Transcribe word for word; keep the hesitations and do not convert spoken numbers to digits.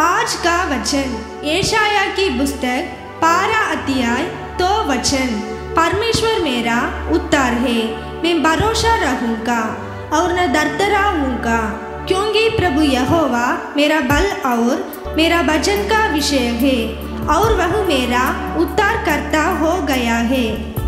आज का वचन यशाया की पुस्तक बारह अध्याय दो वचन। परमेश्वर मेरा उद्धार है, मैं भरोसा रहूँगा और न डरता, क्योंकि प्रभु यहोवा मेरा बल और मेरा वचन का विषय है और वह मेरा उद्धार करता हो गया है।